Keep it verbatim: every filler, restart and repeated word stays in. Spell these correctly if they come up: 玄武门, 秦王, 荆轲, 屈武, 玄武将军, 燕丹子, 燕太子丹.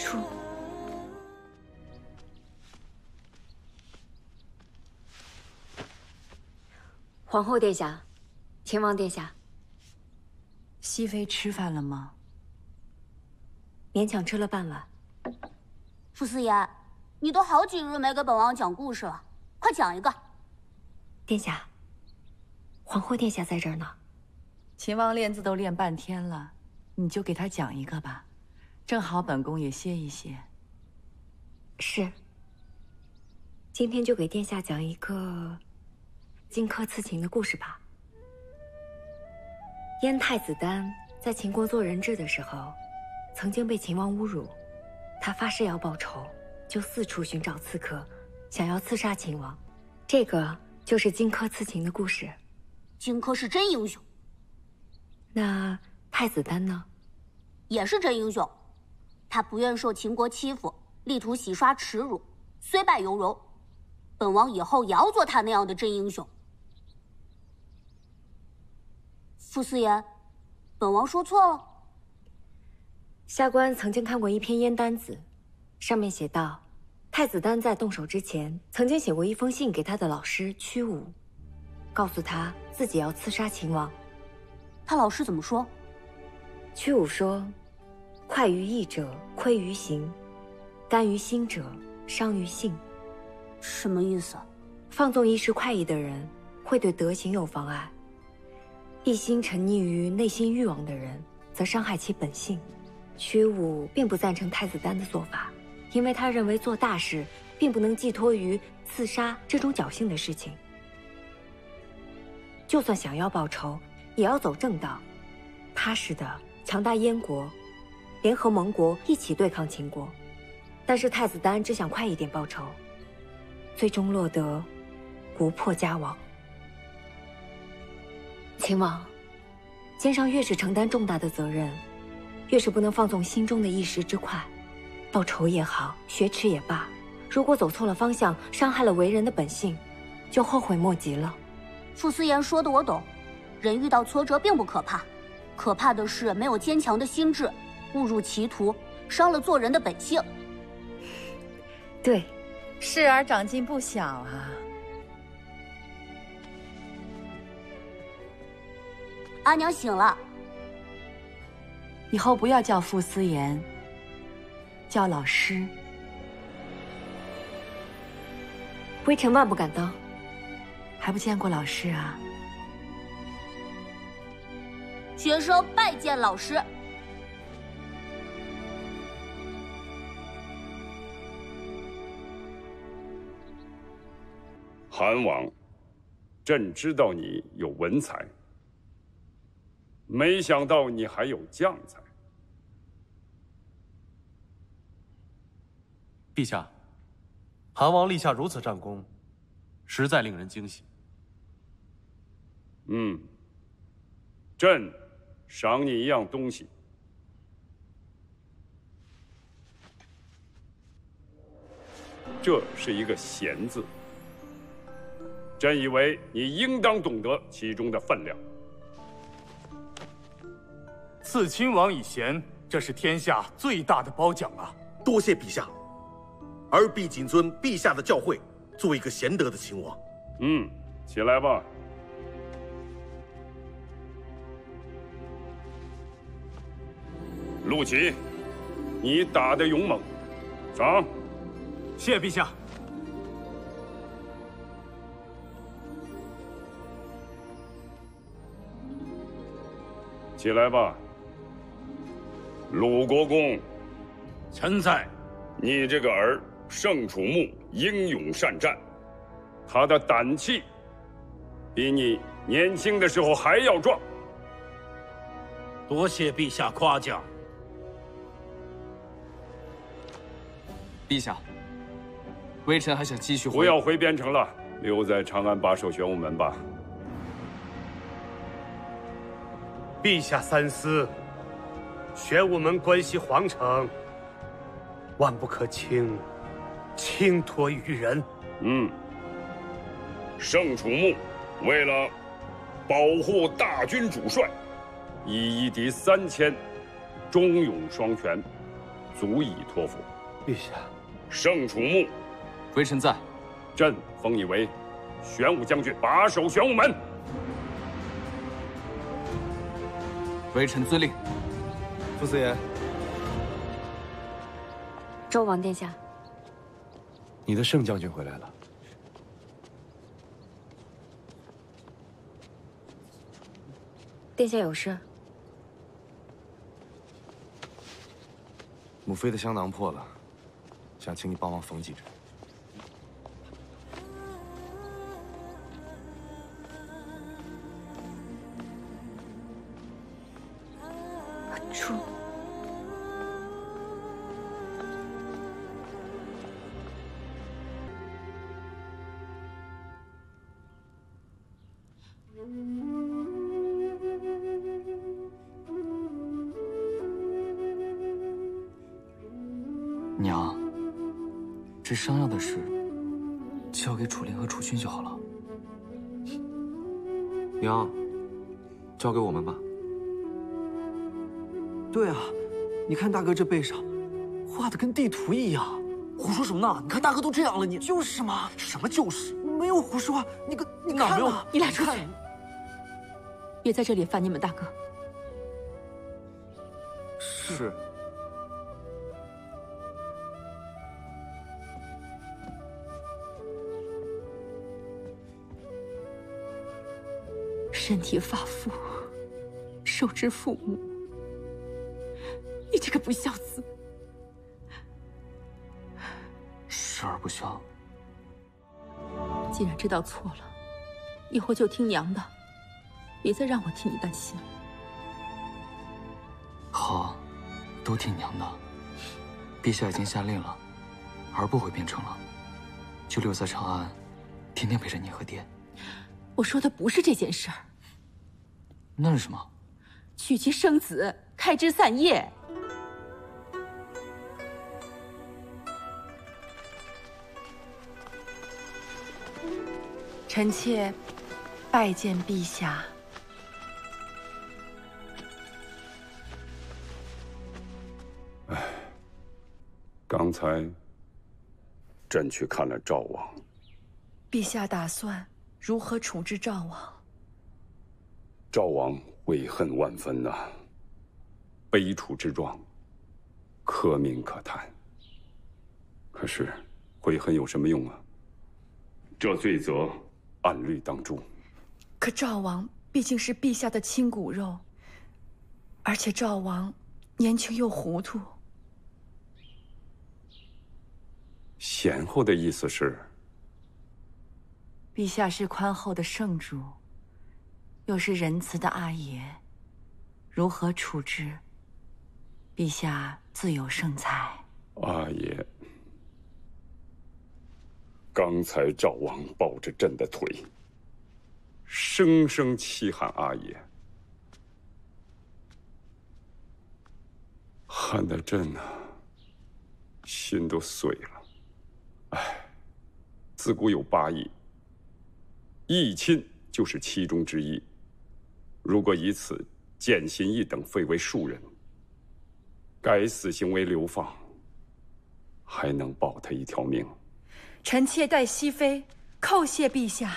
处。皇后殿下，秦王殿下，熹妃吃饭了吗？勉强吃了半碗。傅思妍，你都好几日没给本王讲故事了，快讲一个。殿下，皇后殿下在这儿呢。秦王练字都练半天了，你就给他讲一个吧，正好本宫也歇一歇。是。今天就给殿下讲一个荆轲刺秦的故事吧。燕太子丹在秦国做人质的时候，曾经被秦王侮辱，他发誓要报仇，就四处寻找刺客，想要刺杀秦王。这个就是荆轲刺秦的故事。荆轲是真英雄。那太子丹呢？也是真英雄，他不愿受秦国欺负，力图洗刷耻辱，虽败犹荣。本王以后也要做他那样的真英雄。傅思妍，本王说错了。下官曾经看过一篇燕丹子，上面写道，太子丹在动手之前，曾经写过一封信给他的老师屈武，告诉他自己要刺杀秦王。他老师怎么说？屈武说：“快于义者，亏于行；甘于心者，伤于性。”什么意思？放纵一时快意的人，会对德行有妨碍；一心沉溺于内心欲望的人，则伤害其本性。屈武并不赞成太子丹的做法，因为他认为做大事并不能寄托于刺杀这种侥幸的事情。就算想要报仇，也要走正道，踏实的强大燕国，联合盟国一起对抗秦国。但是太子丹只想快一点报仇，最终落得国破家亡。秦王，肩上越是承担重大的责任，越是不能放纵心中的一时之快，报仇也好，雪耻也罢，如果走错了方向，伤害了为人的本性，就后悔莫及了。傅思妍说的我懂，人遇到挫折并不可怕，可怕的是没有坚强的心智，误入歧途，伤了做人的本性。对，世儿长进不小啊。阿娘醒了。以后不要叫傅思妍，叫老师。微臣万不敢当。还不见过老师啊？学生拜见老师。韩王，朕知道你有文才。没想到你还有将才，陛下，韩王立下如此战功，实在令人惊喜。嗯，朕赏你一样东西。这是一个“贤”字，朕以为你应当懂得其中的分量。赐亲王以贤，这是天下最大的褒奖啊！多谢陛下，儿必谨遵陛下的教诲，做一个贤德的亲王。嗯，起来吧。陆琪，你打得勇猛，赏。谢陛下。起来吧。鲁国公，臣在。你这个儿盛楚穆，英勇善战，他的胆气比你年轻的时候还要壮。多谢陛下夸奖。陛下，微臣还想继续回。不要回边城了，留在长安把守玄武门吧。陛下三思。玄武门关系皇城，万不可轻轻托于人。嗯，盛楚穆为了保护大军主帅，以一敌三千，忠勇双全，足以托付。陛下，圣楚穆，微臣在。朕封你为玄武将军，把守玄武门。微臣遵令。傅思言，周王殿下，你的圣将军回来了。 殿下有事。母妃的香囊破了，想请你帮忙缝几针。阿珠，娘，这商药的事交给楚灵和楚君就好了。娘，交给我们吧。对啊，你看大哥这背上画的跟地图一样。胡说什么呢？你看大哥都这样了，你就是嘛。什么就是？没有胡说，你个你看嘛，你俩出去，别在这里烦你们大哥。是。 身体发肤，受之父母。你这个不孝子！十儿不孝。既然知道错了，以后就听娘的，别再让我替你担心了。好，都听娘的。陛下已经下令了，儿不回汴城了，就留在长安，天天陪着你和爹。我说的不是这件事儿。 那是什么？娶妻生子，开枝散叶。臣妾拜见陛下。哎，刚才朕去看了赵王。陛下打算如何处置赵王？ 赵王悔恨万分呐、啊，悲楚之状，可悯可叹。可是悔恨有什么用啊？这罪责按律当诛。可赵王毕竟是陛下的亲骨肉，而且赵王年轻又糊涂。贤后的意思是，陛下是宽厚的圣主。 又是仁慈的阿爷，如何处置？陛下自有圣裁。阿爷，刚才赵王抱着朕的腿，生生欺喊阿爷，喊得朕啊，心都碎了。哎，自古有八义，义亲就是其中之一。 如果以此践行义等废为庶人，该死行为流放，还能保他一条命。臣妾代熹妃叩谢陛下。